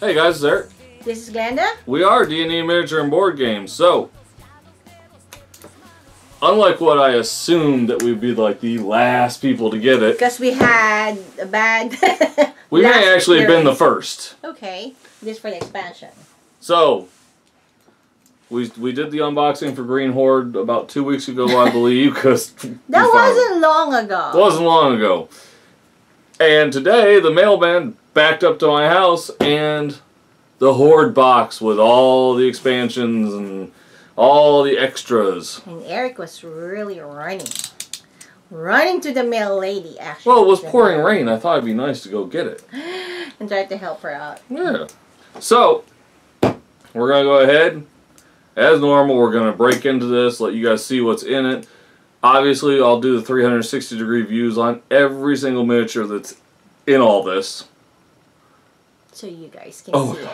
Hey guys, Eric. This is Glenda. We are D&E Miniature and Board Games. So, unlike what I assumed that we'd be like the last people to get it. Because we had a bad... we may actually have been the first. Okay. This for the expansion. So, we did the unboxing for Green Horde about 2 weeks ago, I believe. Cause that wasn't long ago. It wasn't long ago. And today, the mailman backed up to my house and the Horde box with all the expansions and all the extras. And Eric was really running to the mail lady, actually. Well, it was pouring rain. I thought it'd be nice to go get it. And tried to help her out. Yeah. So, we're going to go ahead. As normal, we're going to break into this, let you guys see what's in it. Obviously, I'll do the 360-degree views on every single miniature that's in all this. So you guys can see it.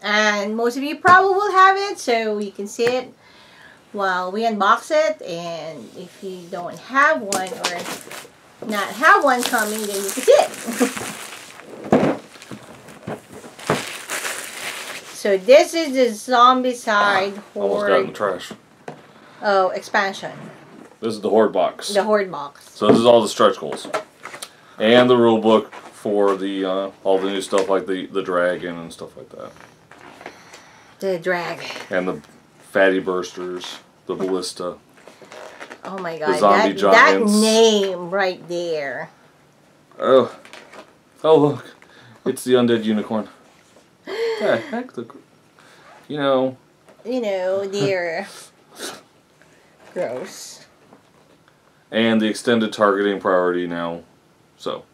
And most of you probably will have it, so you can see it while we unbox it. And if you don't have one or not have one coming, then you can see it. So this is the Zombicide Horde. Almost got in the trash. Oh, expansion. This is the Horde box. The Horde box. So this is all the stretch goals. And the rule book for the all the new stuff like the dragon and stuff like that. The drag. And the Fatty Bursters, the Ballista. Oh my god, the zombie giants. That name right there. Oh. Oh look. It's the undead unicorn. The heck the they're gross. And the extended targeting priority now. So,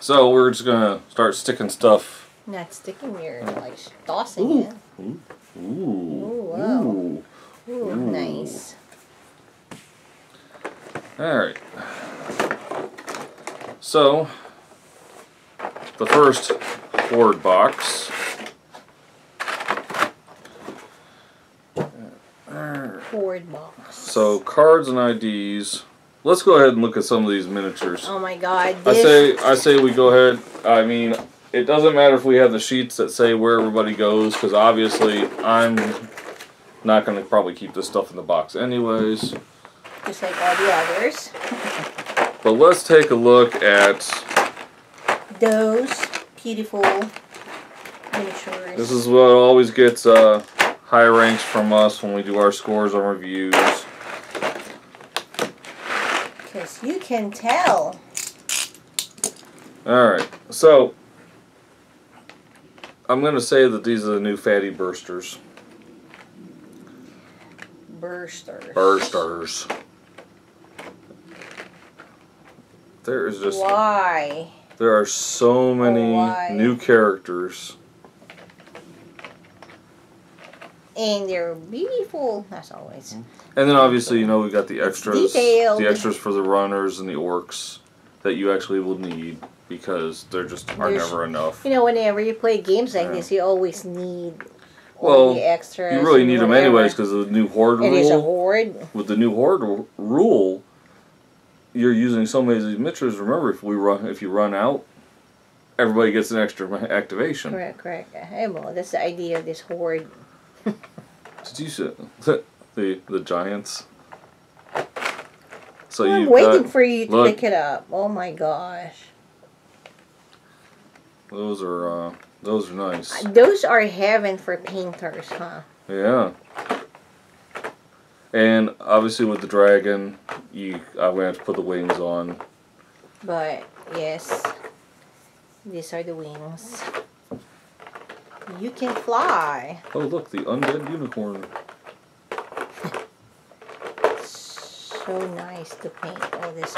so we're just going to start sticking stuff. Not sticking, you're like tossing it. Ooh. Ooh. Ooh, wow. Ooh. Ooh, nice. Alright. So, the first Horde box. Horde box. So, cards and IDs. Let's go ahead and look at some of these miniatures. Oh my god. I say we go ahead. I mean, it doesn't matter if we have the sheets that say where everybody goes, because obviously I'm not going to probably keep this stuff in the box anyways. Just like all the others. But let's take a look at those beautiful miniatures. This is what always gets high ranks from us when we do our scores and reviews. Because you can tell. Alright, so I'm going to say that these are the new Fatty Bursters. Bursters. There is just... Why? There are so many new characters. And they're beautiful, as always. And then obviously, you know, we got the extras. Detailed. The extras for the runners and the orcs that you actually will need because there just are never enough. You know, whenever you play games like this, you always need all the extras. You really need them anyways because of the new Horde rule. It is a Horde. With the new Horde rule, you're using so many of these miniatures. Remember, if you run out, everybody gets an extra activation. Correct. Well, that's the idea of this Horde. Did you see the giants? So I'm waiting for you to pick it up. Oh my gosh! Those are nice. Those are heaven for painters, huh? Yeah. And obviously with the dragon, I'm gonna have to put the wings on. But yes, these are the wings. You can fly. Oh, look, the undead unicorn. So nice to paint all this.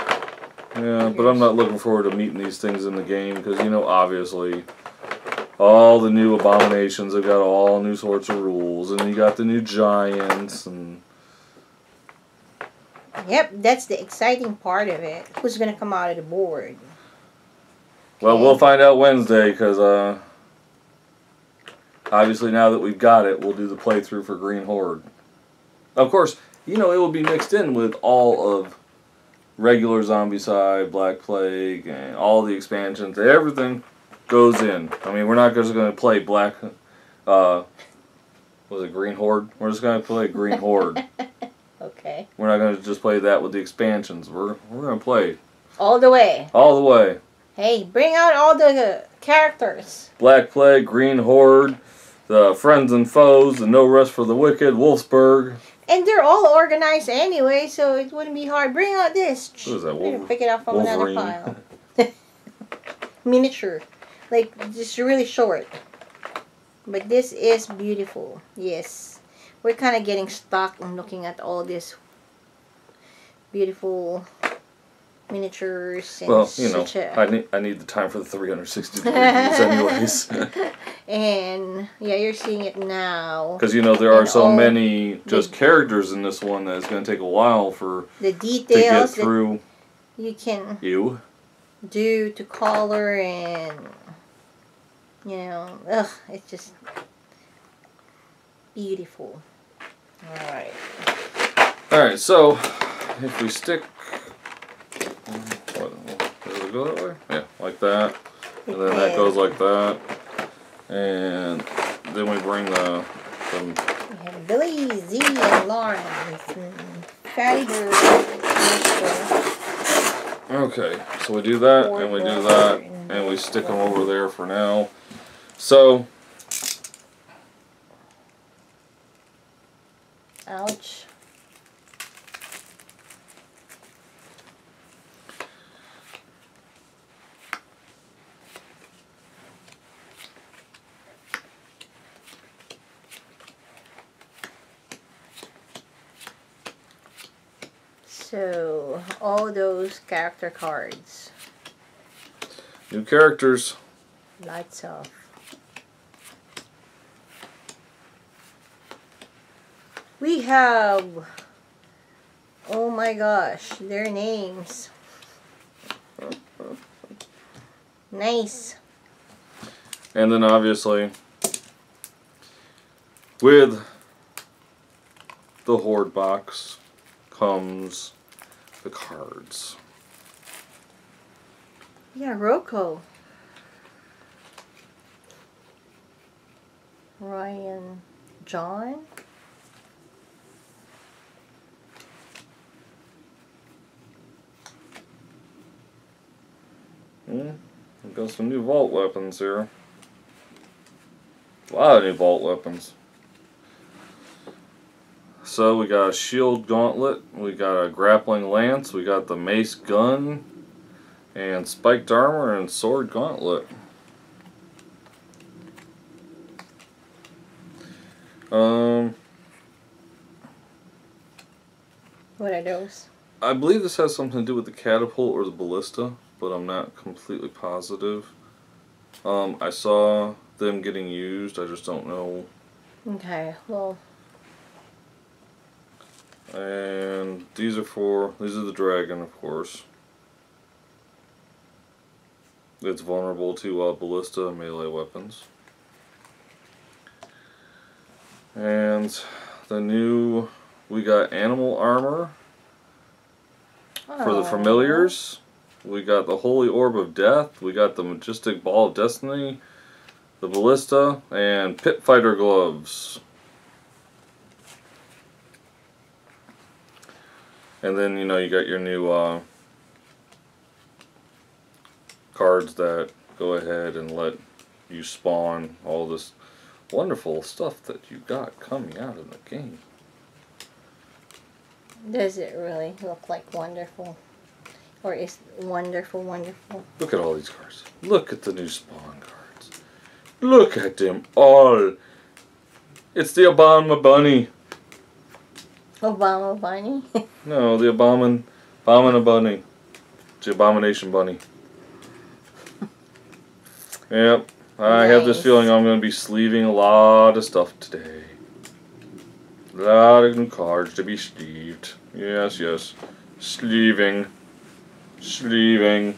Yeah, but I'm not looking forward to meeting these things in the game because, you know, obviously, all the new abominations have got all new sorts of rules, and you got the new giants. And yep, that's the exciting part of it. Who's going to come out of the board? Well, we'll find out Wednesday because, obviously, now that we've got it, we'll do the playthrough for Green Horde. Of course, you know, it will be mixed in with all of regular Zombicide, Black Plague, and all the expansions, everything. goes in. I mean, we're not just going to play Black... was it Green Horde? We're just going to play Green Horde. Okay. We're not going to just play that with the expansions. We're going to play... all the way. All the way. Hey, bring out all the characters. Black Plague, Green Horde, the Friends and Foes, the No Rest for the Wicked, Wolfsburg. And they're all organized anyway, so it wouldn't be hard. Bring out this. What is that? Pick it up from Wolverine. Another pile. Miniature. Like, just really short. But this is beautiful. Yes. We're kind of getting stuck in looking at all this beautiful... miniatures and well, you know, I need the time for the 360 degrees anyways. And yeah, you're seeing it now. Because you know there are so many just characters in this one that it's going to take a while for the details to get through. You can do to color and you know, it's just beautiful. All right. All right. So if we stick. Does it go that way? Yeah, like that. And then that goes like that. And then we bring the... we have Billy, Z, and Lawrence. And Fatty Bursters. Okay, so we do that, and we do that, and we stick them over there for now. So... ouch. So, all those character cards. New characters. Lights off. We have... oh my gosh, their names. Nice. And then obviously, with the Horde box comes... the cards. Yeah, Rocco. Ryan John. Yeah, we've got some new vault weapons here. A lot of new vault weapons. So we got a shield gauntlet, we got a grappling lance, we got the mace gun, and spiked armor and sword gauntlet. What are those? I believe this has something to do with the catapult or the ballista, but I'm not completely positive. I saw them getting used, I just don't know. Okay, well... and these are for, these are the dragon, of course. It's vulnerable to ballista and melee weapons. And the new, we got animal armor for the familiars. We got the Holy Orb of Death. We got the Majestic Ball of Destiny, the ballista, and Pit Fighter Gloves. And then, you know, you got your new cards that go ahead and let you spawn all this wonderful stuff that you got coming out of the game. Does it really look like wonderful? Or is it wonderful, wonderful? Look at all these cards. Look at the new spawn cards. Look at them all. It's the Abominabunny. Obama Bunny? No, the Abominabunny. It's the Abomination Bunny. Yep. I have this feeling I'm going to be sleeving a lot of stuff today. A lot of new cards to be sleeved. Yes, yes. Sleeving. Sleeving.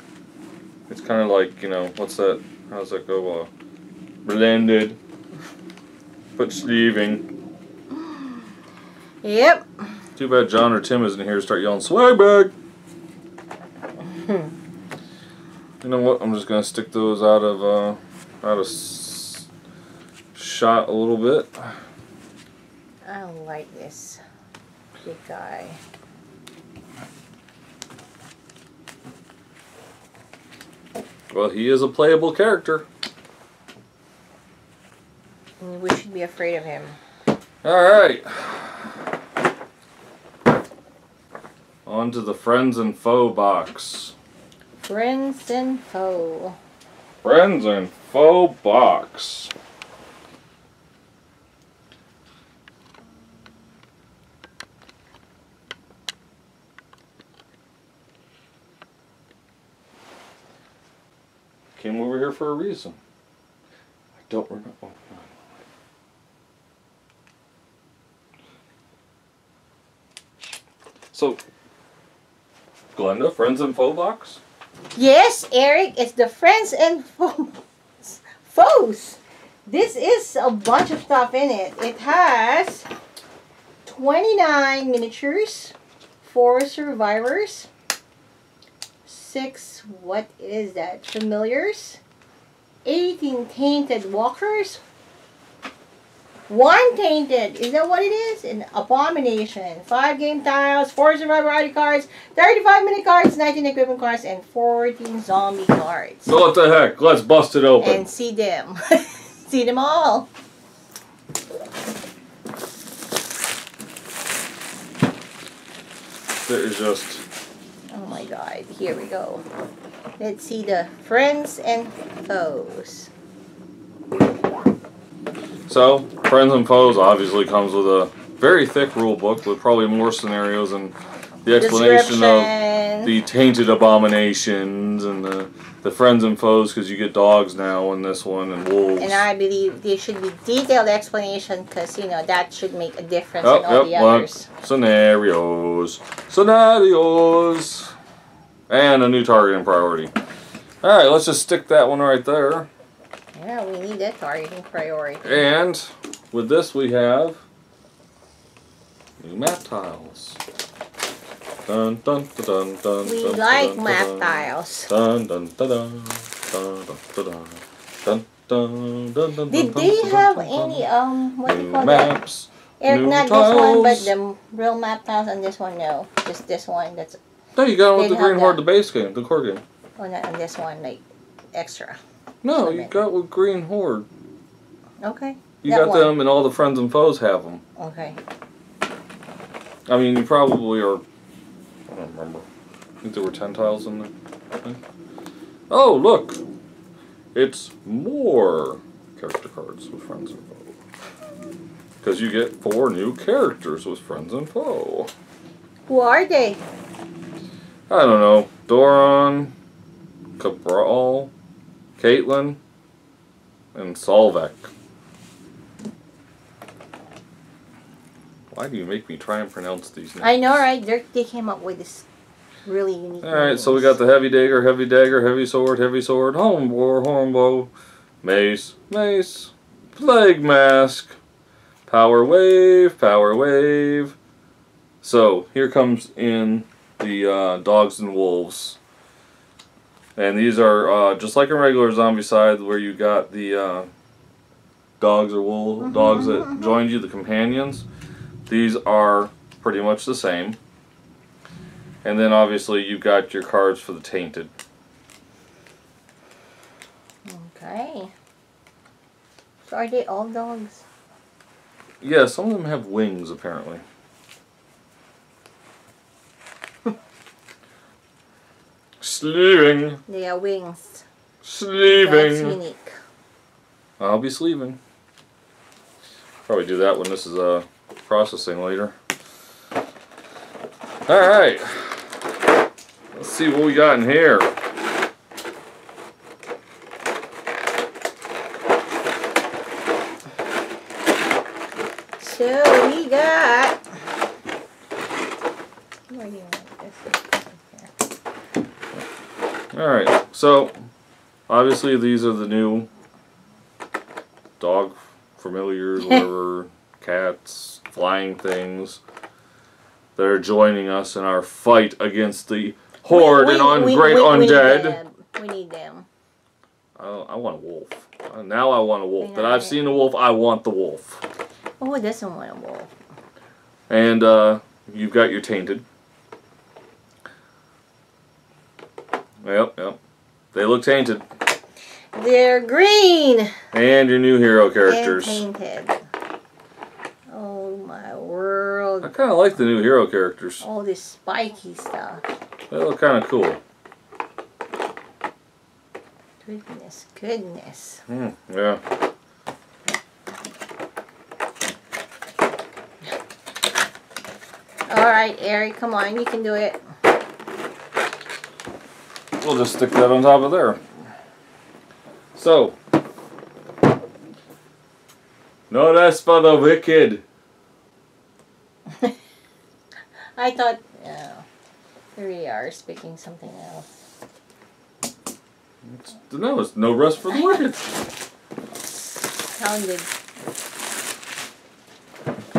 It's kind of like, you know, what's that? How does that go? Blended. But sleeving. Yep. Too bad John or Tim isn't here to start yelling, swag bag! You know what? I'm just gonna stick those out of shot a little bit. I don't like this big guy. Well, he is a playable character. We should be afraid of him. Alright. On to the Friends and Foe box. Friends and Foe. Friends and Foe box. Came over here for a reason. I don't remember. Oh, so, Glenda, Friends and Foe box? Yes, Eric, it's the Friends and Foes. This is a bunch of stuff in it. It has 29 miniatures, 4 survivors, 6, what is that, familiars, 18 tainted walkers, 1 tainted, is that what it is? An abomination, 5 game tiles, 4 survivor ID cards, 35 mini cards, 19 equipment cards, and 14 zombie cards. So what the heck, let's bust it open. And see them. See them all. There is just... Oh my god, here we go. Let's see the Friends and Foes. So, Friends and Foes obviously comes with a very thick rule book with probably more scenarios and the explanation of the tainted abominations and the Friends and Foes, because you get dogs now in this one and wolves. And I believe there should be detailed explanation because, you know, that should make a difference in all the others. Scenarios. Scenarios. And a new targeting priority. Alright, let's just stick that one right there. Yeah, we need that targeting priority. And with this we have new map tiles. Dun, dun, dun, dun, we dun, like dun, map dun, tiles. Dun, dun, dun, dun, dun, dun, dun, dun, dun, dun, did they have any, what do you call maps, that? Eric, not tiles. This one, but the real map tiles on this one, no. Just this one. That's. No, you got one with the Green Horde, the base game, the core game. Oh, not on this one, like, extra. No, you got with Green Horde. Okay. You got one. Them, and all the Friends and Foes have them. Okay. I mean, you probably are... I don't remember. I think there were 10 tiles in there. Okay. Oh, look! It's more character cards with Friends and Foe. Because you get 4 new characters with Friends and Foe. Who are they? I don't know. Doron, Cabral, Caitlin, and Solvek. Why do you make me try and pronounce these names? I know, right? They came up with this really unique. Alright, so we got the heavy dagger, heavy sword, homebow, homebow, mace, mace, plague mask, power wave, power wave. So, here comes in the dogs and wolves. And these are just like a regular Zombicide where you got the dogs or wolves, dogs that joined you, the companions. These are pretty much the same. And then obviously you've got your cards for the tainted. Okay. So are they all dogs? Yeah, some of them have wings apparently. Sleeving. They are wings. Sleeving. That's unique. I'll be sleeving. Probably do that when this is processing later. Alright. Let's see what we got in here. So we got... Where do you want this? Alright, so obviously these are the new dog familiars, whatever, cats, flying things that are joining us in our fight against the horde and on great undead. We need them. Oh, I want a wolf. Now I want a wolf. But I've seen a wolf. I want the wolf. Oh, who doesn't want a wolf? And you've got your tainted. Yep, yep. They look tainted. They're green. And your new hero characters. And tainted. Oh my world. I kind of like the new hero characters. All this spiky stuff. They look kind of cool. Goodness, goodness. Mm, yeah. All right, Ari, come on, you can do it. We'll just stick that on top of there. So, No Rest for the Wicked. I thought, oh, there we are speaking something else. No, it's No Rest for the Wicked. Sounded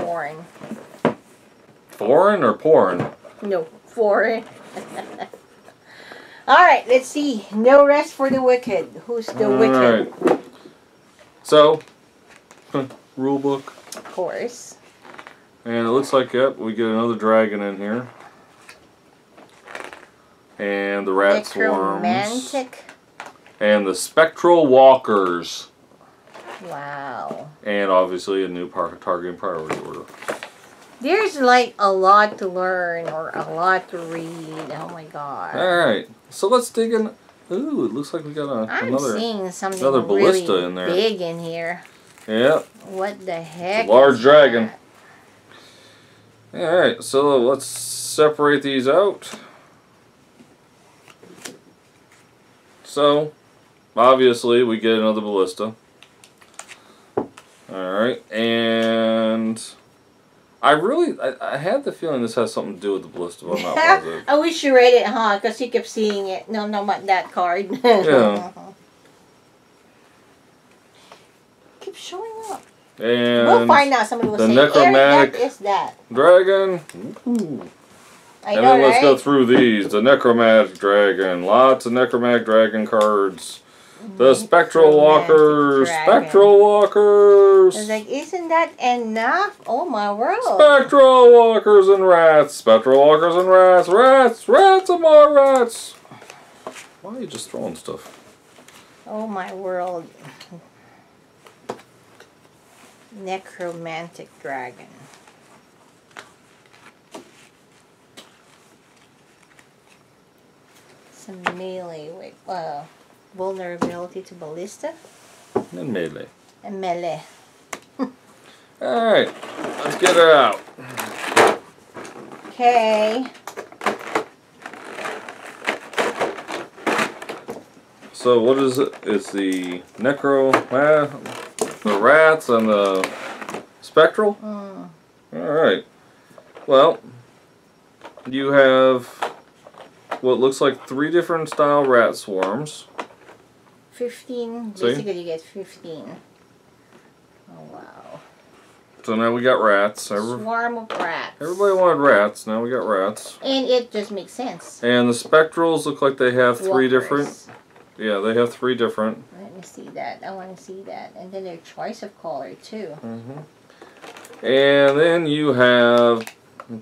foreign. Foreign or porn? No, foreign. Alright, let's see. No Rest for the Wicked. Who's the wicked? Right. So, rule book. Of course. And it looks like, yep, we get another dragon in here. And the rat swarms. Necromantic. And the Spectral Walkers. Wow. And obviously a new targeting priority order. There's like a lot to learn or a lot to read. Oh my god. Alright. So let's dig in. Ooh, it looks like we got a, another ballista really in there. Big in here. Yep. What the heck? Large dragon. Alright, so let's separate these out. So obviously, we get another ballista. Alright, and I had the feeling this has something to do with the ballista, but I'm not positive. I wish you read it, huh? Because you kept seeing it. No, no, not that card. Yeah. Keep showing up. And we'll find out. Somebody will say, Necromagic is that? Dragon. Ooh. I know, and then let's go through these. The Necromagic Dragon. Lots of Necromagic Dragon cards. The Spectral Walkers. Spectral Walkers. I was like, isn't that enough? Oh my world. Spectral Walkers and Rats. Spectral Walkers and Rats. Rats. Rats and more rats. Why are you just throwing stuff? Oh my world. Necromantic Dragon. Some melee with vulnerability to ballista. And melee. And melee. Alright, let's get her out. Okay. So what is it? It's the the rats and the spectral? Mm. Alright. Well, you have what looks like 3 different style rat swarms. 15. Basically, you get 15. Oh, wow. So now we got rats. Swarm of rats. Everybody wanted rats. Now we got rats. And it just makes sense. And the spectrals look like they have 3 different. Yeah, they have 3 different. Let me see that. I want to see that. And then their choice of color, too. Mm-hmm. And then you have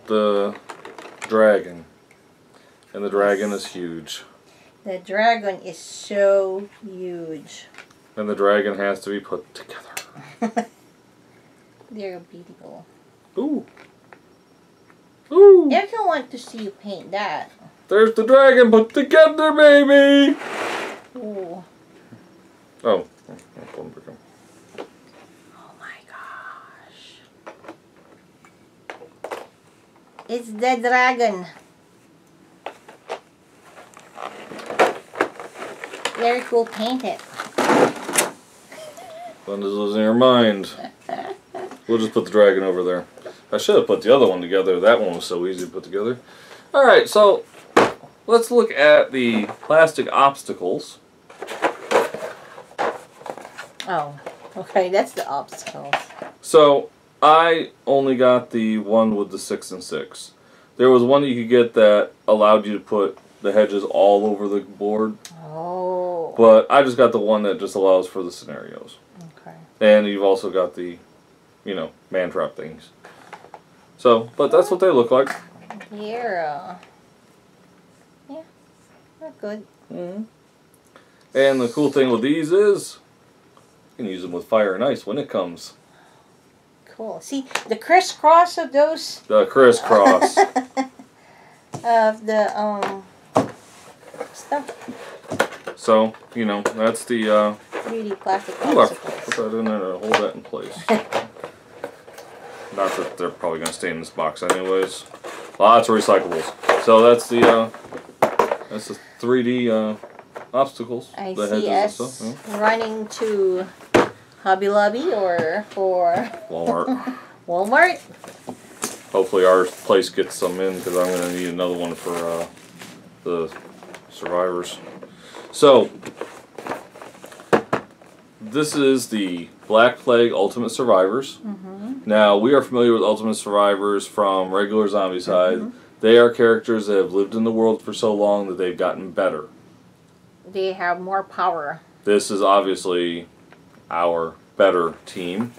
the dragon. And the dragon is huge. The dragon is so huge. And the dragon has to be put together. They're beautiful. Ooh. Ooh. They're gonna want to see you paint that. There's the dragon put together, baby! Ooh. Oh. Oh my gosh. It's the dragon. Very cool painted. Bunda's losing her mind. We'll just put the dragon over there. I should have put the other one together. That one was so easy to put together. Alright, so let's look at the plastic obstacles. Oh, okay, that's the obstacles. So I only got the one with the 6 and 6. There was one that you could get that allowed you to put the hedges all over the board. Oh. But I just got the one that just allows for the scenarios. Okay. And you've also got the, you know, mantrap things. So, but that's what they look like. Yeah. Yeah. They're good. Mm-hmm. And the cool thing with these is you can use them with fire and ice when it comes. Cool. See, the crisscross of those... The crisscross. Of the, stuff. So, you know, that's the, 3D plastic. Ooh, I put that in there to hold that in place. Not that they're probably going to stay in this box anyways. Lots of recyclables. So that's the 3D, obstacles. I see us running to... Hobby Lobby or for Walmart. Walmart. Hopefully our place gets some in because I'm going to need another one for the survivors. So this is the Black Plague Ultimate Survivors. Mm-hmm. Now we are familiar with Ultimate Survivors from regular Zombicide. Mm-hmm. They are characters that have lived in the world for so long that they've gotten better. They have more power. This is obviously our better team.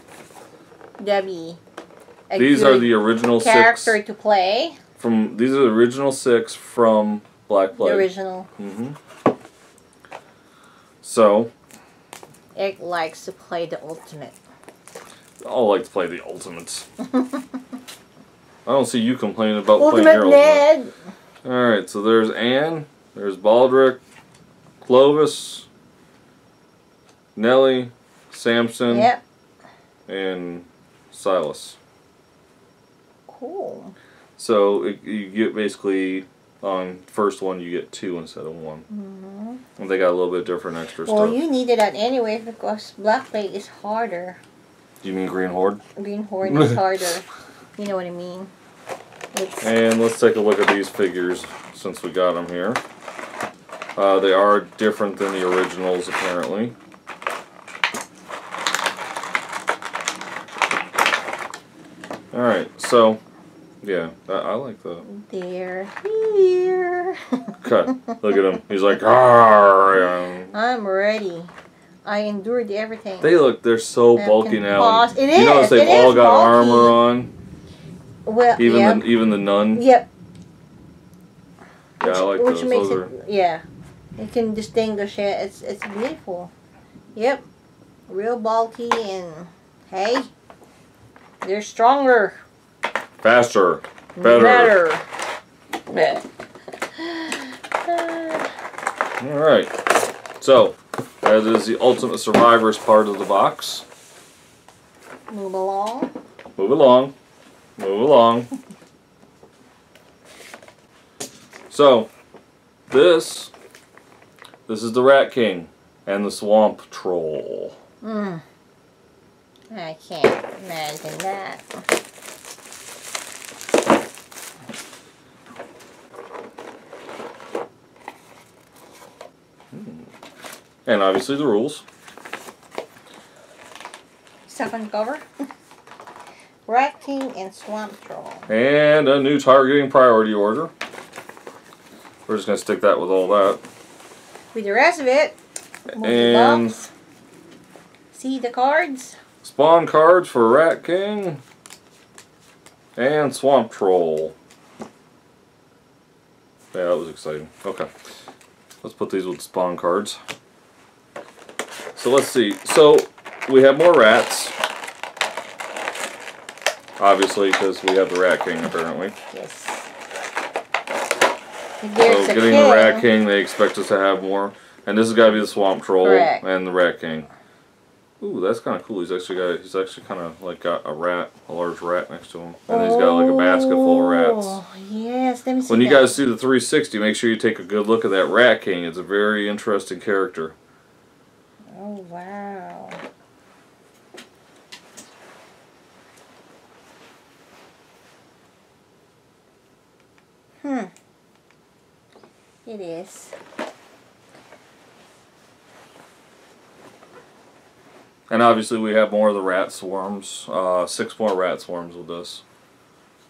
These are the original six to play. From these are the original six from Black Plague. The original. Mm-hmm. So. It likes to play the ultimate. I like to play the ultimates. I don't see you complaining about ultimate playing your Ned. Ultimate. All right, so there's Anne, there's Baldrick, Clovis, Nellie. Samson, yep. And Silas. Cool. So you get basically on first one you get two instead of one. Mm-hmm. And they got a little bit different extra stuff. Well, you needed that anyway because Black Plague is harder. Do you mean Green Horde? Green Horde is harder. You know what I mean. It's and let's take a look at these figures since we got them here. They are different than the originals apparently. All right, so, yeah, I like that. They're here. Okay, look at him. He's like, argh. I'm ready. I endured everything. They look, they're so bulky now. It is. You notice they've all got armor on. Well, even yep. even the nun. Yep. Yeah, I like those. Which makes it, yeah, you can distinguish it. It's beautiful. Yep, real bulky and hey. They're stronger. Faster. Better. Better. Alright. So, that is the Ultimate Survivors part of the box. Move along. Move along. Move along. So, this is the Rat King and the Swamp Troll. Mm. I can't imagine that. And obviously the rules. Second cover. Rat King and Swamp Troll. And a new targeting priority order. We're just going to stick that with all that. With the rest of it. And... See the cards? Spawn cards for Rat King and Swamp Troll. Yeah, that was exciting. Okay. Let's put these with spawn cards. So let's see. So we have more rats. Obviously, because we have the Rat King apparently. Yes. So getting the Rat King, they expect us to have more. And this has got to be the Swamp Troll and the Rat King. Ooh, that's kind of cool. He's actually kind of like got a rat, a large rat next to him, and he's got like a basket full of rats. Oh, yes. Let me see when you that. Guys see the 360, make sure you take a good look at that Rat King. It's a very interesting character. Oh wow! Hmm. It is. And obviously we have more of the rat swarms, 6 more rat swarms with this.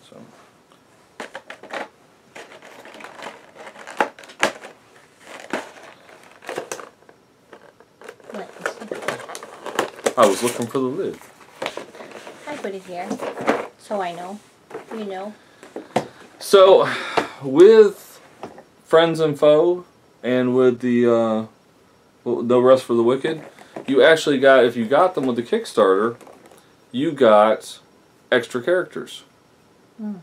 So. I was looking for the lid. I put it here, so I know. You know. So, with Friends and Foe, and with the No Rest for the Wicked, you actually got, if you got them with the Kickstarter, you got extra characters. Mm.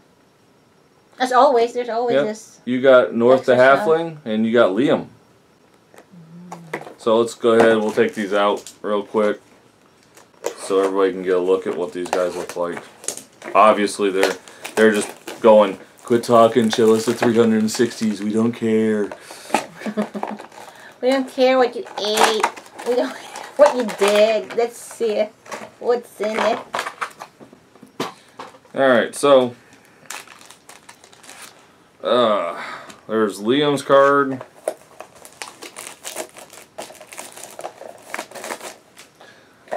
As always, there's always this. You got North the Halfling, and you got Liam. So let's go ahead and we'll take these out real quick so everybody can get a look at what these guys look like. Obviously, they're just going, quit talking, chill us at 360s, we don't care. We don't care what you ate, we don't what you did, let's see what's in it. Alright, so there's Liam's card.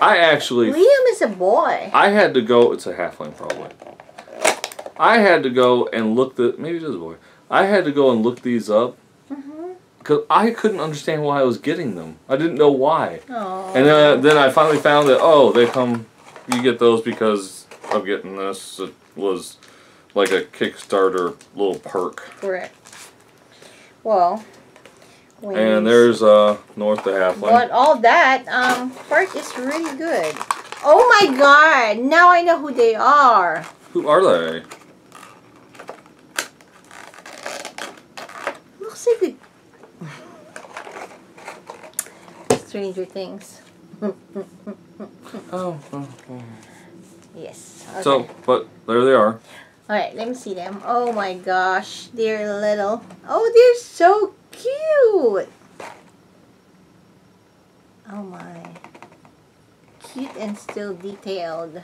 I actually... Liam is a boy. I had to go... It's a halfling, probably. I had to go and look the... Maybe it is a boy. I had to go and look these up. Because I couldn't understand why I was getting them. I didn't know why. Aww. And then I finally found that, oh, they come... You get those because of getting this. It was like a Kickstarter little perk. Correct. Well... Wings. And there's North the Halfling. But all that part is really good. Oh my god! Now I know who they are. Who are they? Looks like the Stranger Things. Oh. Yes. Okay. So, but there they are. All right, let me see them. Oh my gosh, they're little. Oh, they're so cute. Cute! Oh my. Cute and still detailed.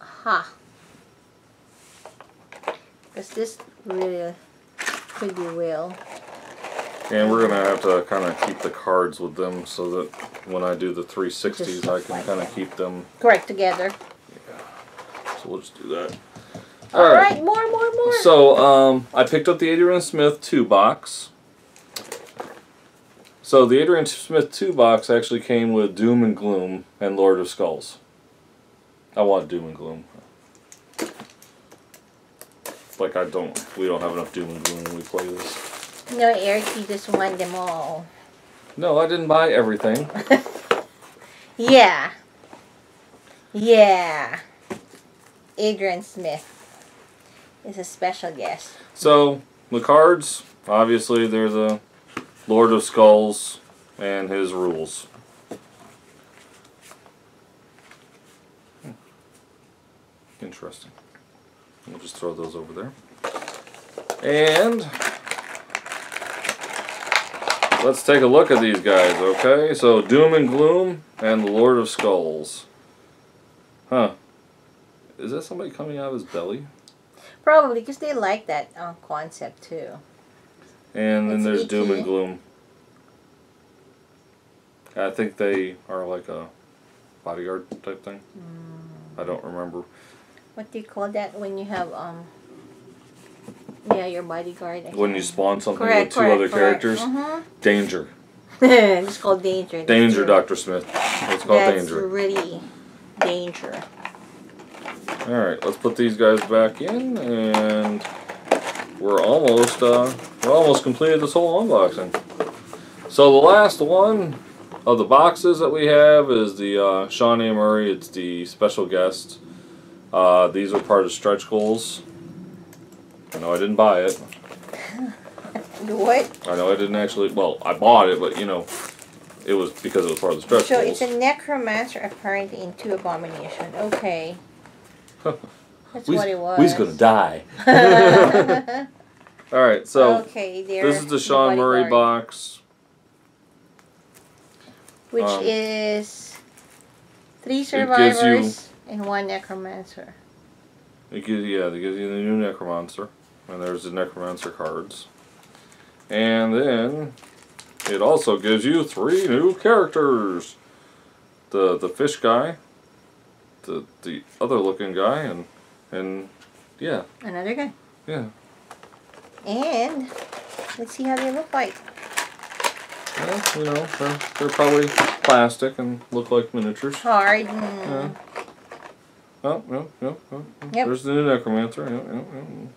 Ha! Because this really could be real. And we're going to have to kind of keep the cards with them so that when I do the 360s I can kind of keep them... Correct, together. Yeah. So we'll just do that. Alright, more. So, I picked up the Adrian Smith 2 box. So, the Adrian Smith 2 box actually came with Doom and Gloom and Lord of Skulls. I want Doom and Gloom. Like, we don't have enough Doom and Gloom when we play this. No, Eric, you just won them all. No, I didn't buy everything. Yeah. Yeah. Adrian Smith. It's a special guest. So, the cards, obviously, they're the Lord of Skulls and his rules. Interesting. We'll just throw those over there. And let's take a look at these guys, okay? So, Doom and Gloom and the Lord of Skulls. Huh. Is that somebody coming out of his belly? Probably, because they like that concept, too. And then there's Doom and Gloom. I think they are like a bodyguard type thing. Mm. I don't remember. What do you call that when you have, yeah, your bodyguard? When you spawn something with two other characters? Mm-hmm. Danger. It's called Danger. Danger, Dr. Smith. It's called Danger. That's really danger. Alright, let's put these guys back in, and we're almost completed this whole unboxing. So the last one of the boxes that we have is the Shawnee and Murray. It's the special guest. These are part of stretch goals. I know I didn't buy it. What? I know I didn't actually, well, I bought it, but you know, it was because it was part of the stretch goals. So it's a necromancer apparently in two abomination. Okay. That's what it was. We's gonna die. Alright, so this is the Shawn Murray box. Which is 3 survivors and 1 necromancer. It gives, yeah, it gives you the new necromancer. And there's the necromancer cards. And then it also gives you 3 new characters. The fish guy. The other looking guy and yeah. Another guy. Yeah. And let's see how they look like. Well, you know, they're probably plastic and look like miniatures. Hard. Yeah. Oh, no, no, no. Yep. There's the new Necromancer. Yep, yep, yep.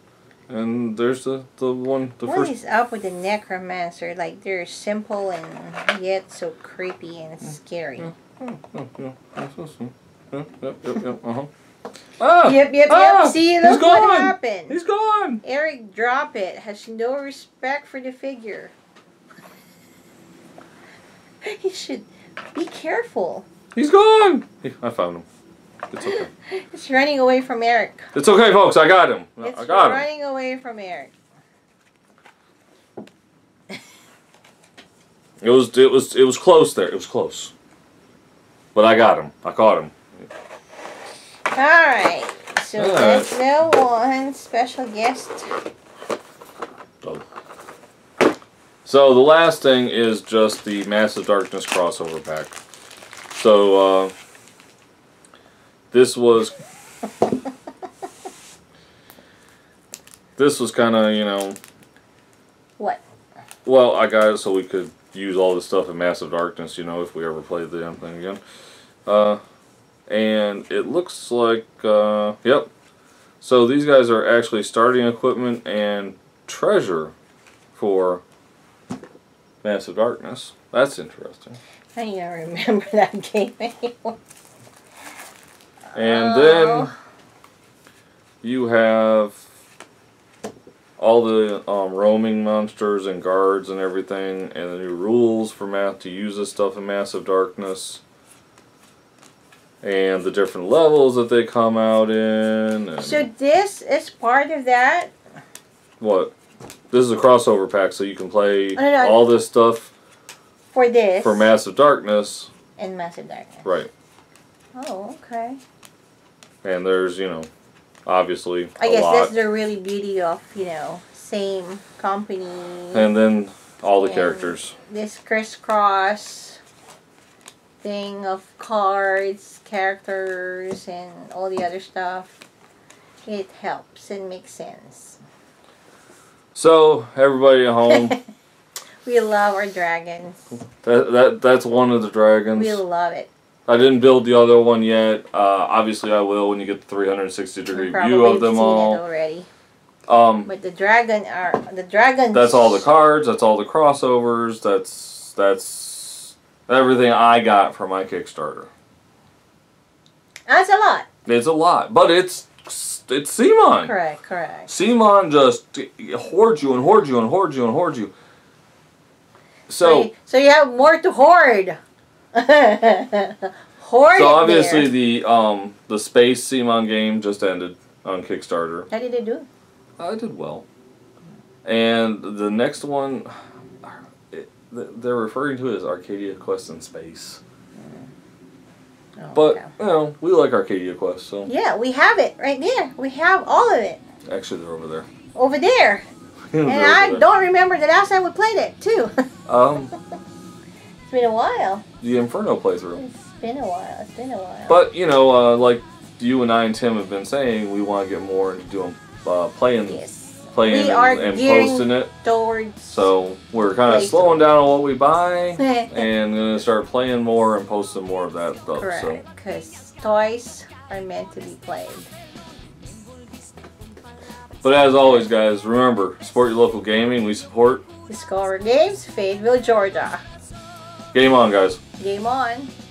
And there's the one, the what first. What is up with the Necromancer? Like, they're simple and yet so creepy and scary. Yeah. Oh, oh, yeah. Yep, yep, yep, yep. Uh huh. Ah, yep, yep, ah, yep. See, look what happened. He's gone. Eric, drop it. Has no respect for the figure. He should be careful. He's gone. Hey, I found him. It's okay. It's running away from Eric. It's okay, folks. I got him. It's I got him. It's running away from Eric. It was close there. It was close. But I got him. I caught him. Alright, so all right. There's no one special guest. So the last thing is just the Massive Darkness crossover pack. So this was kind of, you know. What? Well, I got it so we could use all this stuff in Massive Darkness, you know, if we ever played the damn thing again. And it looks like, yep. So these guys are actually starting equipment and treasure for Massive Darkness. That's interesting. I don't remember that game anymore. And then you have all the roaming monsters and guards and everything, and the new rules for math to use this stuff in Massive Darkness. And the different levels that they come out in. And so this is part of that? What? This is a crossover pack, so you can play all this stuff for this. For Massive Darkness. And Massive Darkness. Right. Oh, okay. And there's, you know, obviously I guess that's the really beauty of, you know, same company. And then all the characters. This crisscross thing of cards, characters, and all the other stuff. It helps. It makes sense. So, everybody at home. We love our dragons. That's one of the dragons. We love it. I didn't build the other one yet. Obviously, I will when you get the 360-degree view of them all. Already. But the dragons. That's all the cards. That's all the crossovers. That's everything I got for my Kickstarter. That's a lot. It's a lot, but it's Simon. Correct, correct. Simon just hoards you and hoards you and hoards you and hoards you. So you have more to hoard. Hoard. So obviously the Space Simon game just ended on Kickstarter. How did it do? I did well. And the next one. They're referring to it as Arcadia Quest in space. Oh, but, okay. You know, we like Arcadia Quest, so. Yeah, we have it right there. We have all of it. Actually, they're over there. Over there. And I don't remember the last time we played it, too. It's been a while. The Inferno playthrough. It's been a while. It's been a while. But, you know, like you and I and Tim have been saying, we want to get more into doing playing. Yes. Playing and posting it, so we're kind of slowing down on what we buy and gonna start playing more and posting more of that stuff. Correct, because toys are meant to be played. But as always, guys, remember, support your local gaming. We support Discover Games, Fayetteville, Georgia. Game on, guys. Game on.